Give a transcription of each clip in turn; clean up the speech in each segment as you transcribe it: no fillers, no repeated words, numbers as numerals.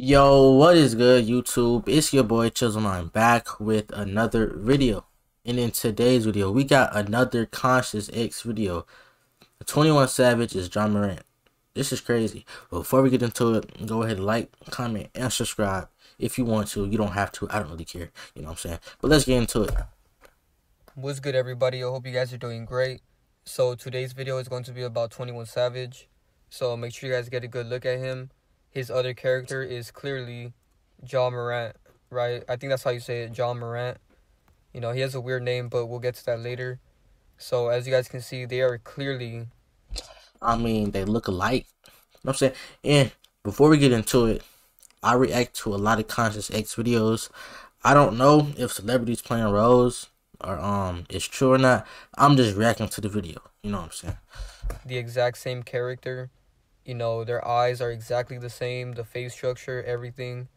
Yo, what is good, YouTube? It's your boy Chizzle Mind back with another video. And in today's video, we got another Conscious X video. 21 Savage is Ja Morant. This is crazy. But before we get into it, go ahead and like, comment, and subscribe if you want to. You don't have to. I don't really care. You know what I'm saying? But let's get into it. What's good, everybody? I hope you guys are doing great. So today's video is going to be about 21 Savage. So make sure you guys get a good look at him. His other character is clearly Ja Morant, right? I think that's how you say it, Ja Morant. You know, he has a weird name, but we'll get to that later. So, as you guys can see, they are clearly... I mean, they look alike. You know what I'm saying? And before we get into it, I react to a lot of Conscious X videos. I don't know if celebrities playing roles or it's true or not. I'm just reacting to the video. You know what I'm saying? The exact same character. You know, their eyes are exactly the same, the face structure, everything.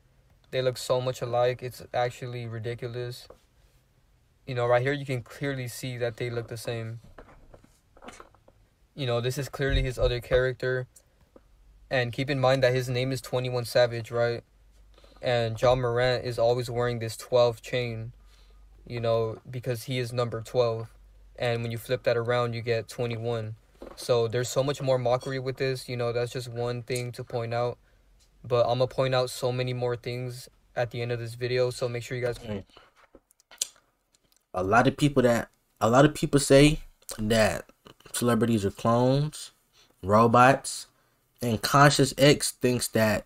They look so much alike. It's actually ridiculous. You know, right here you can clearly see that they look the same. You know, this is clearly his other character. And keep in mind that his name is 21 Savage, right? And Ja Morant is always wearing this 12 chain, you know, because he is number 12. And when you flip that around, you get 21. So there's so much more mockery with this, you know, that's just one thing to point out. But I'm going to point out so many more things at the end of this video, so make sure you guys... A lot of people say that celebrities are clones, robots, and Conscious X thinks that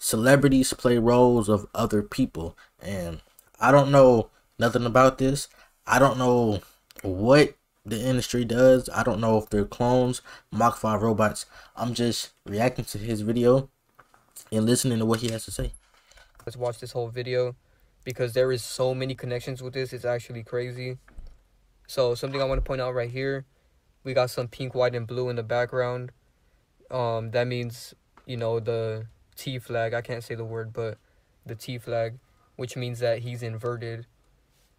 celebrities play roles of other people. And I don't know nothing about this. I don't know what the industry does. I don't know if they're clones, Mach 5 robots. I'm just reacting to his video and listening to what he has to say. Let's watch this whole video because there is so many connections with this. It's actually crazy. So something I want to point out right here, we got some pink, white, and blue in the background. That means, you know, the T flag. I can't say the word, but the T flag, which means that he's inverted.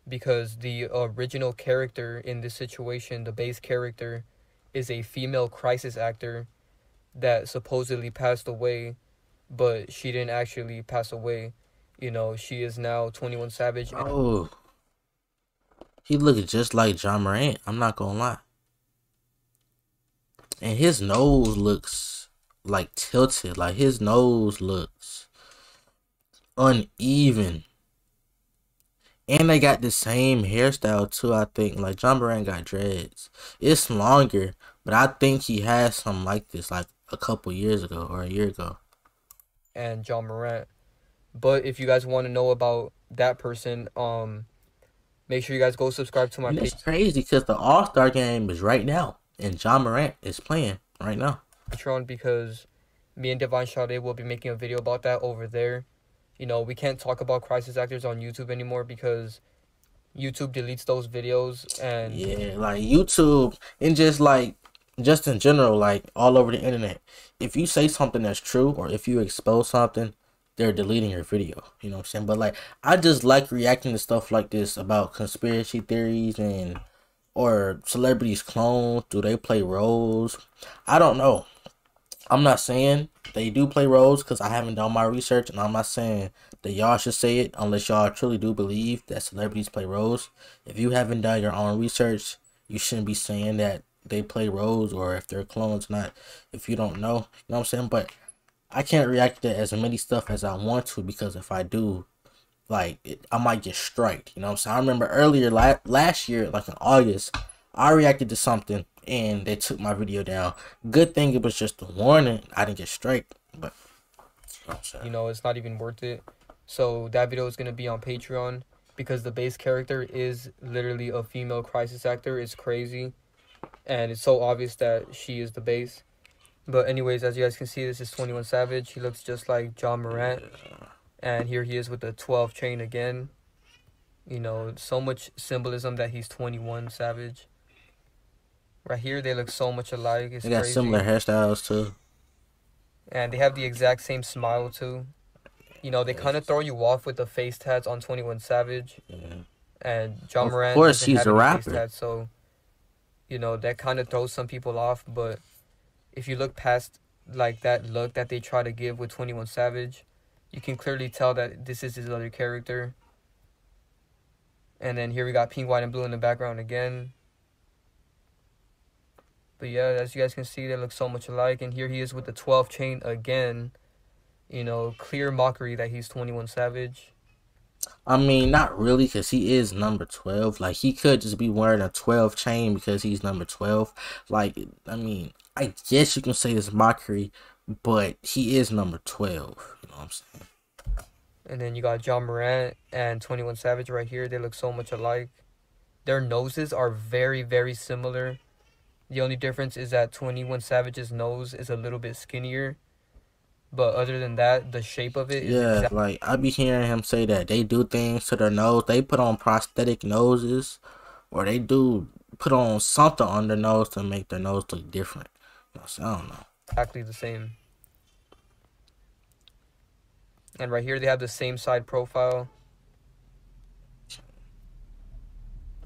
Because the original character in this situation, the base character, is a female crisis actor that supposedly passed away, but she didn't actually pass away. You know, she is now 21 Savage. Oh, he looks just like Ja Morant. I'm not gonna lie. And his nose looks like tilted. Like his nose looks uneven. And they got the same hairstyle too, I think. Like Ja Morant got dreads. It's longer, but I think he had something like this like a couple years ago or a year ago. And Ja Morant. But if you guys want to know about that person, make sure you guys go subscribe to my page. It's crazy because the All-Star game is right now and Ja Morant is playing right now. Patreon, because me and Devon Sade will be making a video about that over there. You know, we can't talk about crisis actors on YouTube anymore because YouTube deletes those videos. And yeah, like YouTube and just in general, like all over the internet, if you say something that's true or if you expose something, they're deleting your video. You know what I'm saying? But like, I just like reacting to stuff like this about conspiracy theories and or celebrities clones. Do they play roles? I don't know. I'm not saying they do play roles because I haven't done my research, and I'm not saying that y'all should say it unless y'all truly do believe that celebrities play roles. If you haven't done your own research, you shouldn't be saying that they play roles or if they're clones, not if you don't know. You know what I'm saying? But I can't react to as many stuff as I want to because if I do, like, I might get striked. You know what I'm saying? I remember earlier last year, like in August, I reacted to something and they took my video down. Good thing it was just a warning. I didn't get striked, but you know, it's not even worth it. So that video is going to be on Patreon because the base character is literally a female crisis actor. It's crazy. And it's so obvious that she is the base. But anyways, as you guys can see, this is 21 Savage. He looks just like Ja Morant. And here he is with the 12 chain again. You know, so much symbolism that he's 21 Savage. Right here, they look so much alike. It's crazy. They got similar hairstyles, too. And they have the exact same smile, too. You know, they kind of throw you off with the face tats on 21 Savage. Yeah. And Ja Morant, of course, he's a rapper. Tats, so, you know, that kind of throws some people off. But if you look past like that look that they try to give with 21 Savage. You can clearly tell that this is his other character. And then here we got pink, white, and blue in the background again. But yeah, as you guys can see, they look so much alike. And here he is with the 12 chain again. You know, clear mockery that he's 21 Savage. I mean, not really, because he is number 12. Like, he could just be wearing a 12 chain because he's number 12. Like, I mean, I guess you can say it's mockery, but he is number 12. You know what I'm saying? And then you got Ja Morant and 21 Savage right here. They look so much alike. Their noses are very, very similar. The only difference is that 21 Savage's nose is a little bit skinnier. But other than that, the shape of it is exactly. Like, I be hearing him say that they do things to their nose. They put on prosthetic noses, or they do put on something on their nose to make their nose look different. So, I don't know. Exactly the same. And right here, they have the same side profile.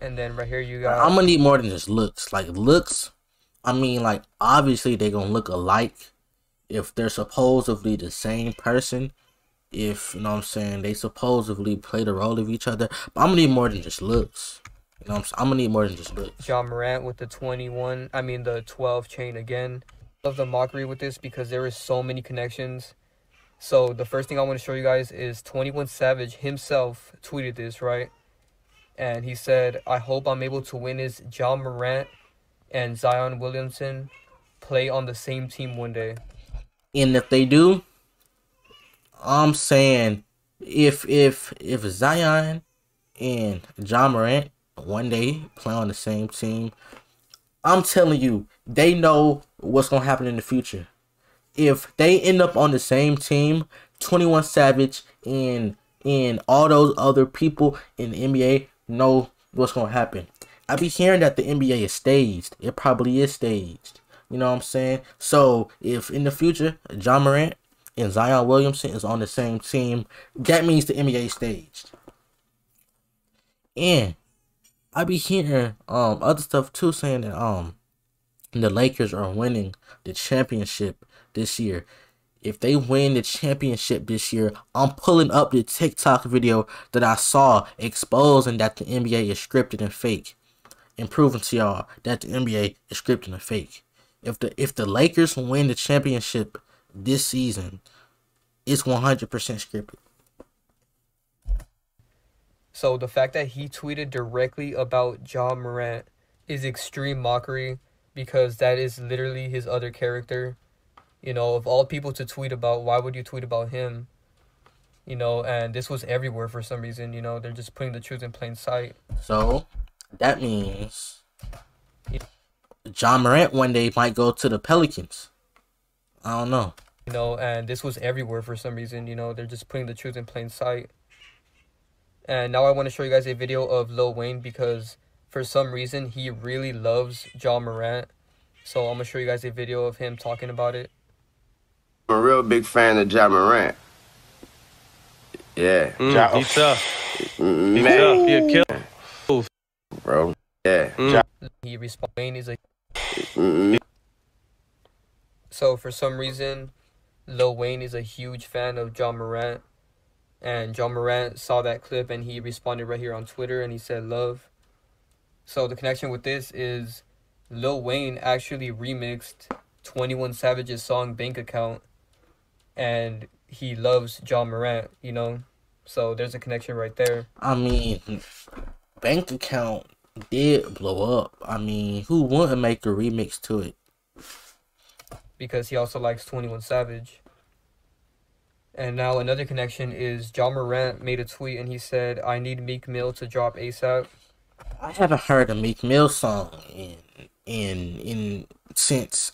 And then right here, you got... I'm going to need more than just looks. Like, looks, I mean, like, obviously, they're going to look alike. If they're supposedly the same person, if, you know what I'm saying, they supposedly play the role of each other. But I'm going to need more than just looks. You know what I'm saying? I'm going to need more than just looks. Ja Morant with the 12 chain again. I love the mockery with this because there is so many connections. So the first thing I want to show you guys is 21 Savage himself tweeted this, right? And he said, "I hope I'm able to witness Ja Morant and Zion Williamson play on the same team one day." And if they do, I'm saying if Zion and Ja Morant one day play on the same team, I'm telling you, they know what's going to happen in the future. If they end up on the same team, 21 Savage and all those other people in the NBA know what's going to happen. I be hearing that the NBA is staged. It probably is staged. You know what I'm saying? So, if in the future, Ja Morant and Zion Williamson is on the same team, that means the NBA staged. And I be hearing other stuff too, saying that the Lakers are winning the championship this year. If they win the championship this year, I'm pulling up the TikTok video that I saw exposing that the NBA is scripted and fake. And proving to y'all that the NBA is scripted and fake. If the Lakers win the championship this season, it's 100% scripted. So the fact that he tweeted directly about Ja Morant is extreme mockery because that is literally his other character. You know, of all people to tweet about, why would you tweet about him? You know, and this was everywhere for some reason. You know, they're just putting the truth in plain sight. So that means... Ja Morant one day might go to the Pelicans. I don't know. You know, and this was everywhere for some reason. You know, they're just putting the truth in plain sight. And now I want to show you guys a video of Lil Wayne because for some reason he really loves Ja Morant. So I'm going to show you guys a video of him talking about it. I'm a real big fan of Ja Morant. Yeah. Ja. He's tough. He's tough. He a killer. Oof. Bro. Yeah. Ja. He responded. He's like... So for some reason, Lil Wayne is a huge fan of Ja Morant, and Ja Morant saw that clip and he responded right here on Twitter and he said love. So the connection with this is Lil Wayne actually remixed 21 Savage's song Bank Account, and he loves Ja Morant, you know, so there's a connection right there. I mean, Bank Account did blow up. I mean, who wouldn't make a remix to it? Because he also likes 21 Savage. And now another connection is Ja Morant made a tweet and he said, "I need Meek Mill to drop ASAP." I haven't heard a Meek Mill song in since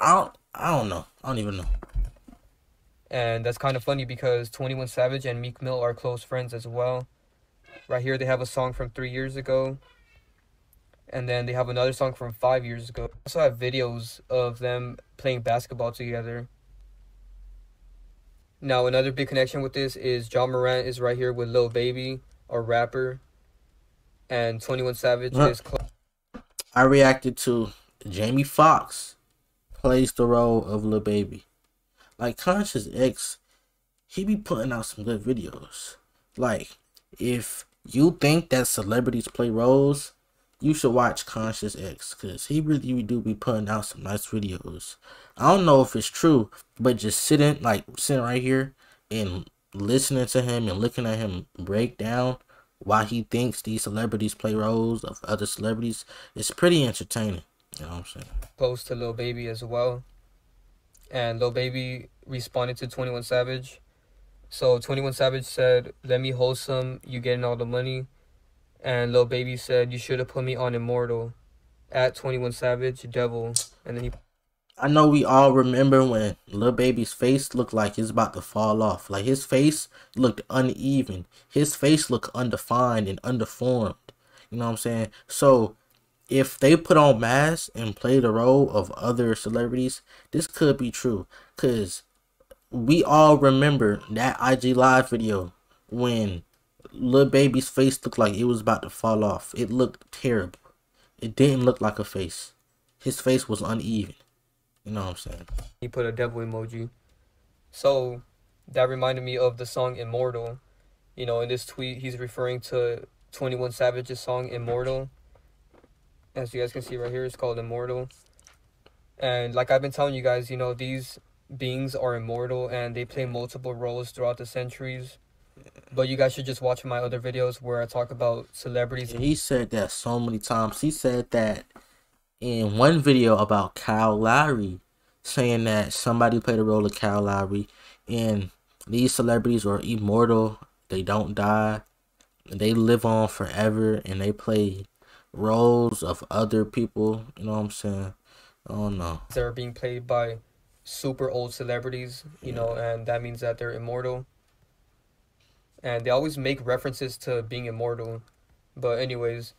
I don't know. I don't even know. And that's kind of funny because 21 Savage and Meek Mill are close friends as well. Right here, they have a song from 3 years ago. And then they have another song from 5 years ago. I also have videos of them playing basketball together. Now, another big connection with this is Ja Morant is right here with Lil Baby, a rapper. And 21 Savage is close. I reacted to Jamie Fox plays the role of Lil Baby. Like Conscious X, he be putting out some good videos. Like, if you think that celebrities play roles, you should watch Conscious X, because he really do be putting out some nice videos. I don't know if it's true, but just sitting right here and listening to him and looking at him break down why he thinks these celebrities play roles of other celebrities, it's pretty entertaining. You know what I'm saying? Post to Lil Baby as well. And Lil Baby responded to 21 Savage. So 21 Savage said, "Let me wholesome, you getting all the money." And Lil Baby said, "You should have put me on Immortal." At 21 Savage, devil. And then he... I know we all remember when Lil Baby's face looked like it's about to fall off. Like, his face looked uneven. His face looked undefined and underformed. You know what I'm saying? So, if they put on masks and play the role of other celebrities, this could be true. Because we all remember that IG Live video when Lil Baby's face looked like it was about to fall off. It looked terrible. It didn't look like a face. His face was uneven. You know what I'm saying? He put a devil emoji. So that reminded me of the song Immortal. You know, in this tweet, he's referring to 21 Savage's song Immortal. As you guys can see right here, it's called Immortal. And like I've been telling you guys, you know, these beings are immortal and they play multiple roles throughout the centuries. But you guys should just watch my other videos where I talk about celebrities. He said that so many times. He said that in one video about Kyle Lowry, saying that somebody played a role of Kyle Lowry, and these celebrities are immortal. They don't die. They live on forever, and they play roles of other people. You know what I'm saying? I don't know. They're being played by super old celebrities, you know, and that means that they're immortal. And they always make references to being immortal. But anyways,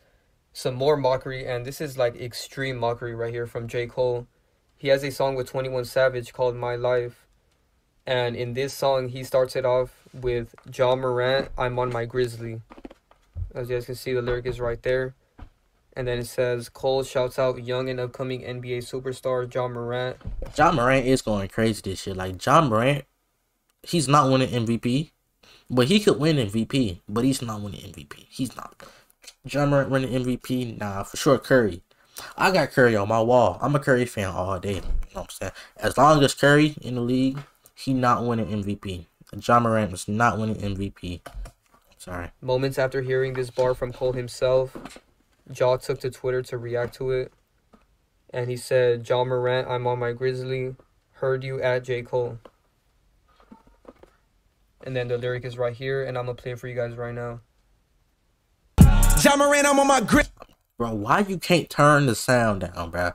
some more mockery. And this is like extreme mockery right here from J. Cole. He has a song with 21 Savage called My Life. And in this song, he starts it off with Ja Morant, "I'm on my Grizzly." As you guys can see, the lyric is right there. And then it says, Cole shouts out young and upcoming NBA superstar Ja Morant. Ja Morant is going crazy this year. Like, Ja Morant, he's not winning MVP. But he could win MVP, but he's not winning MVP. He's not. Ja Morant winning MVP? Nah, for sure Curry. I got Curry on my wall. I'm a Curry fan all day. You know what I'm saying? As long as Curry in the league, he not winning MVP. Ja Morant is not winning MVP. Sorry. Moments after hearing this bar from Cole himself, Ja took to Twitter to react to it. And he said, "Ja Morant, I'm on my Grizzly. Heard you at J. Cole." And then the lyric is right here, and I'm going to play it for you guys right now. Ja Morant, I'm on my grip. Bro, why you can't turn the sound down, bro?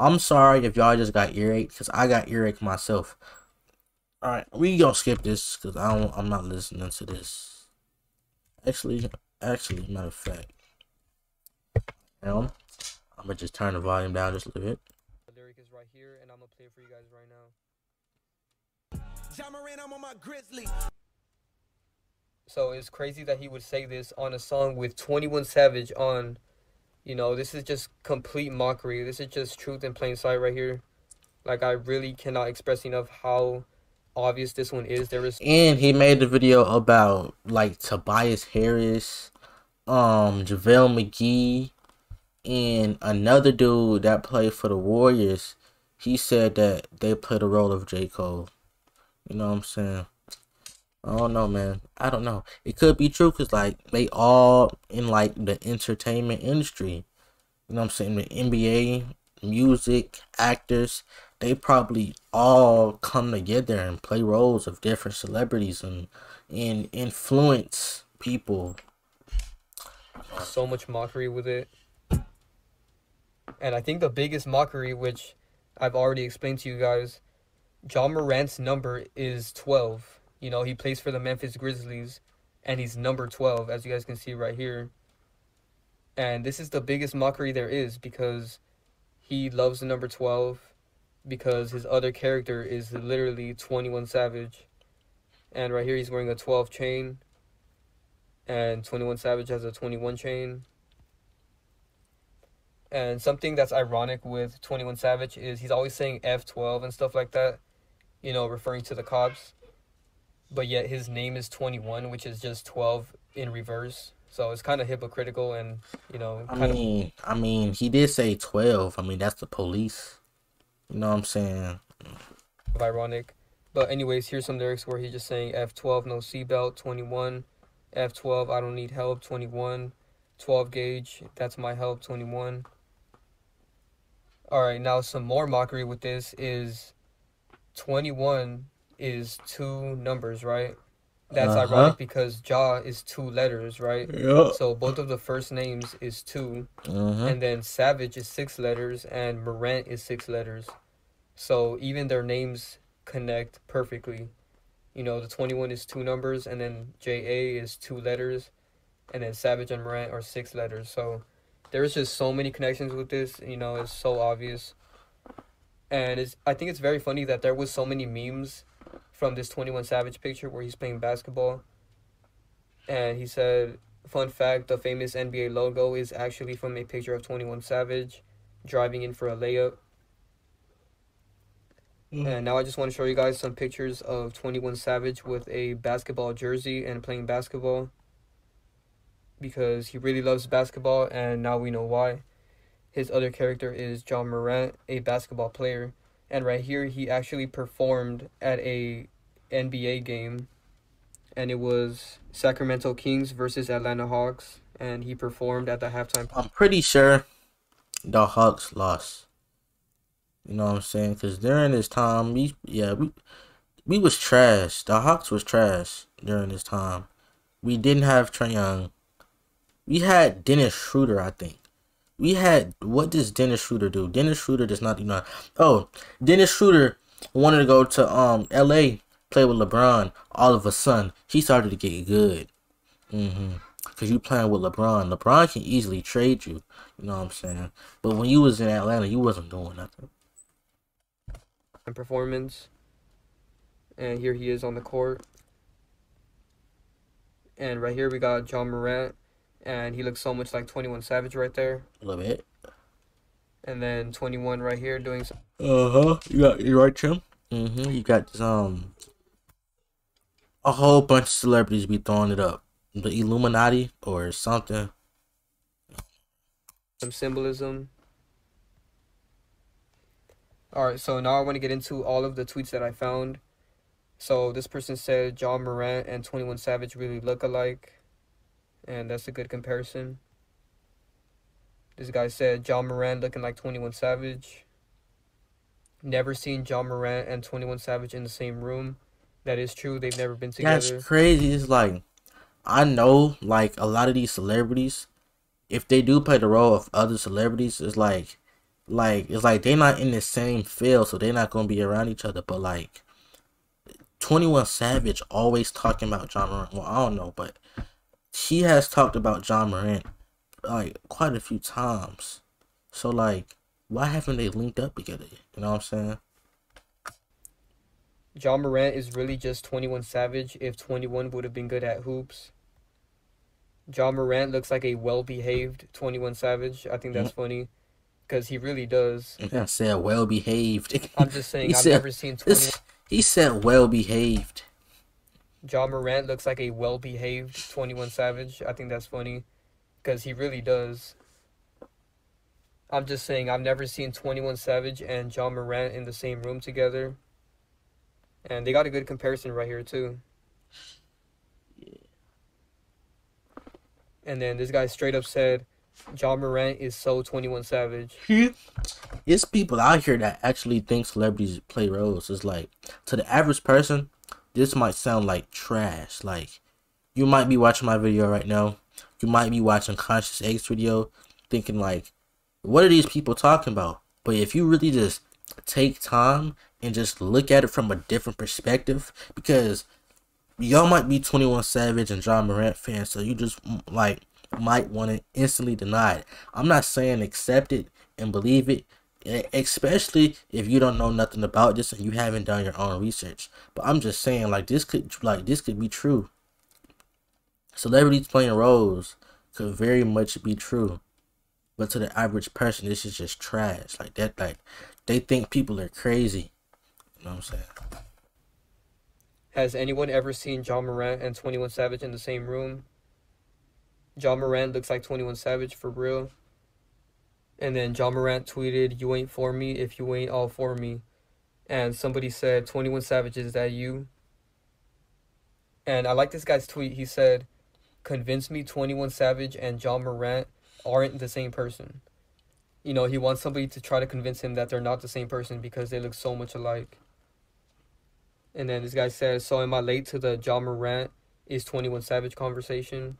I'm sorry if y'all just got earache, because I got earache myself. All right, we going to skip this, because I'm not listening to this. Actually, matter of fact, I'm going to just turn the volume down just a little bit. The lyric is right here, and I'm going to play it for you guys right now. Ja Morant, I'm on my Grizzly. So it's crazy that he would say this on a song with 21 Savage on. You know, this is just complete mockery. This is just truth in plain sight right here. Like, I really cannot express enough how obvious this one is. And he made the video about, like, Tobias Harris, JaVale McGee, and another dude that played for the Warriors. He said that they played the role of J. Cole. You know what I'm saying? I don't know, man. I don't know. It could be true because, like, they all in, like, the entertainment industry. You know what I'm saying? The NBA, music, actors, they probably all come together and play roles of different celebrities and influence people. So much mockery with it. And I think the biggest mockery, which I've already explained to you guys, Ja Morant's number is 12. You know, he plays for the Memphis Grizzlies, and he's number 12, as you guys can see right here. And this is the biggest mockery there is, because he loves the number 12, because his other character is literally 21 Savage. And right here, he's wearing a 12 chain, and 21 Savage has a 21 chain. And something that's ironic with 21 Savage is he's always saying F12 and stuff like that, you know, referring to the cops. But yet his name is 21, which is just 12 in reverse. So it's kind of hypocritical and, you know. I mean, he did say 12. I mean, that's the police. You know what I'm saying? Ironic. But anyways, here's some lyrics where he's just saying F12, no seatbelt, 21. F12, I don't need help, 21. 12 gauge, that's my help, 21. All right, now some more mockery with this is 21 is 2 numbers, right? That's ironic because Ja is 2 letters, right? Yeah. So both of the first names is 2. And then Savage is 6 letters and Morant is 6 letters. So even their names connect perfectly. You know, the 21 is 2 numbers and then JA is 2 letters. And then Savage and Morant are 6 letters. So there's just so many connections with this. You know, it's so obvious. And I think it's very funny that there was so many memes from this 21 Savage picture where he's playing basketball. And he said, fun fact, the famous NBA logo is actually from a picture of 21 Savage driving in for a layup. And now I just want to show you guys some pictures of 21 Savage with a basketball jersey and playing basketball, because he really loves basketball, and now we know why. His other character is Ja Morant, a basketball player. And right here, he actually performed at a NBA game, and it was Sacramento Kings versus Atlanta Hawks, and he performed at the halftime. I'm pretty sure the Hawks lost. You know what I'm saying? Because during this time, we was trash. The Hawks was trash during this time. We didn't have Trae Young. We had Dennis Schroeder, I think. We had, what does Dennis Schroeder do? Dennis Schroeder does not, you know. Oh, Dennis Schroeder wanted to go to LA, play with LeBron. All of a sudden, he started to get good. Cause you playing with LeBron. LeBron can easily trade you. You know what I'm saying? But when you was in Atlanta, you wasn't doing nothing. And performance. And here he is on the court. And right here we got Ja Morant. And he looks so much like 21 Savage right there. A little bit. And then 21 right here doing some. You right, Tim? You got a whole bunch of celebrities be throwing it up. The Illuminati or something. Some symbolism. Alright, so now I want to get into all of the tweets that I found. So this person said Ja Morant and 21 Savage really look alike. And that's a good comparison. This guy said, Ja Morant looking like 21 Savage. Never seen Ja Morant and 21 Savage in the same room. That is true. They've never been together. That's crazy. It's like, I know, like, a lot of these celebrities, if they do play the role of other celebrities, it's like, they're not in the same field, so they're not going to be around each other. But, like, 21 Savage always talking about Ja Morant. Well, I don't know, but she has talked about Ja Morant like quite a few times. So like, why haven't they linked up together yet? You know what I'm saying? Ja Morant is really just 21 Savage if 21 would have been good at hoops. Ja Morant looks like a well-behaved 21 Savage. I think that's funny because he really does. I said well-behaved. I'm just saying I've never seen 21. He said well-behaved. Ja Morant looks like a well-behaved 21 Savage. I think that's funny because he really does. I'm just saying I've never seen 21 Savage and Ja Morant in the same room together. And they got a good comparison right here too. And then this guy straight up said Ja Morant is so 21 Savage. It's people out here that actually think celebrities play roles. It's like, to the average person, this might sound like trash. Like, you might be watching my video right now. You might be watching Conscious X video thinking like, what are these people talking about? But if you really just take time and just look at it from a different perspective, because y'all might be 21 Savage and Ja Morant fans, so you just like might want to instantly deny it. I'm not saying accept it and believe it, especially if you don't know nothing about this and you haven't done your own research. But I'm just saying, like, this could be true. Celebrities playing roles could very much be true. But to the average person, this is just trash. Like that, like they think people are crazy. You know what I'm saying? Has anyone ever seen Ja Morant and 21 Savage in the same room? Ja Morant looks like 21 Savage for real. And then Ja Morant tweeted, "You ain't for me if you ain't all for me." And somebody said, 21 Savage, is that you? And I like this guy's tweet. He said, "Convince me 21 Savage and Ja Morant aren't the same person." You know, he wants somebody to try to convince him that they're not the same person because they look so much alike. And then this guy says, "So am I late to the Ja Morant is 21 Savage conversation?"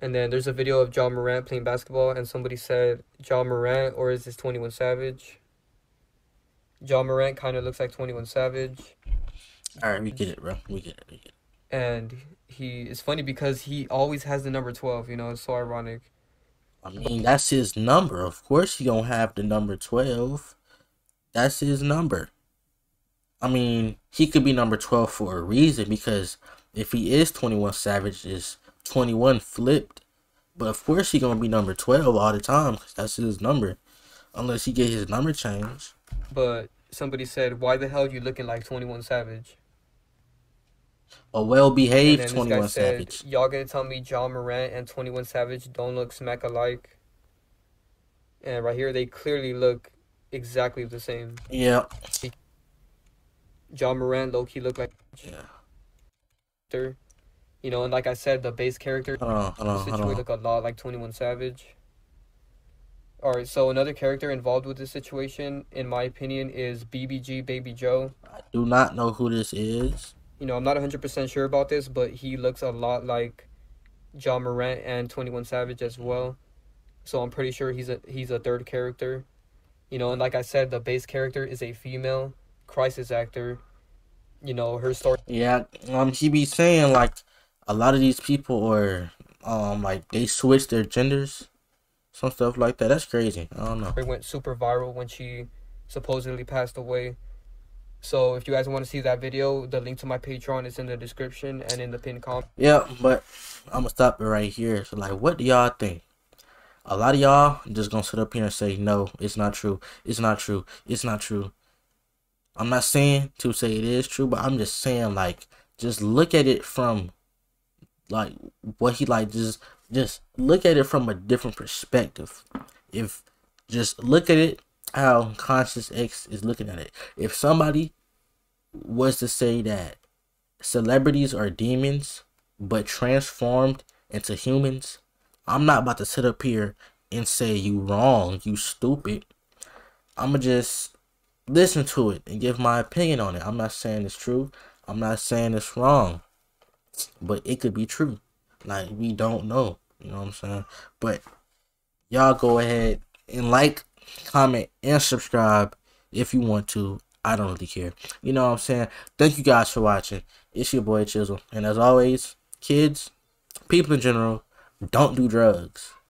And then there's a video of Ja Morant playing basketball, and somebody said, "Ja Morant, or is this 21 Savage? Ja Morant kind of looks like 21 Savage." All right, we get it, bro. We get it. And it's funny because he always has the number 12, you know? It's so ironic. I mean, that's his number. Of course he don't have the number 12. That's his number. I mean, he could be number 12 for a reason, because if he is 21 Savage, it's 21 flipped. But of course he gonna be number 12 all the time, because that's his number, unless he get his number changed. But somebody said, "Why the hell you looking like 21 Savage? A well-behaved 21 Savage." "Y'all gonna tell me Ja Morant and 21 Savage don't look smack alike?" And right here, they clearly look exactly the same. Yeah. Ja Morant low-key look like... Yeah. You know, and like I said, the base character... Hold on. Look a lot like 21 Savage. Alright, so another character involved with this situation, in my opinion, is BBG Baby Joe. I do not know who this is. You know, I'm not 100% sure about this, but he looks a lot like Ja Morant and 21 Savage as well. So I'm pretty sure he's a third character. You know, and like I said, the base character is a female crisis actor. You know, her story... Yeah, she be saying, like, a lot of these people are, like, they switch their genders. Some stuff like that. That's crazy. I don't know. It went super viral when she supposedly passed away. So if you guys want to see that video, the link to my Patreon is in the description and in the pinned comment. Yeah, but I'm going to stop it right here. So, like, what do y'all think? A lot of y'all just going to sit up here and say, no, it's not true. It's not true. It's not true. I'm not saying to say it is true, but I'm just saying, like, just look at it from, like, what he, like, just look at it from a different perspective. If just look at it how Conscious X is looking at it. If somebody was to say that celebrities are demons but transformed into humans, I'm not about to sit up here and say you wrong, you stupid. I'ma just listen to it and give my opinion on it. I'm not saying it's true, I'm not saying it's wrong, but it could be true. Like, we don't know. You know what I'm saying? But y'all go ahead and like, comment, and subscribe if you want to. I don't really care. You know what I'm saying? Thank you guys for watching. It's your boy Chizzle. And as always, kids, people in general, don't do drugs.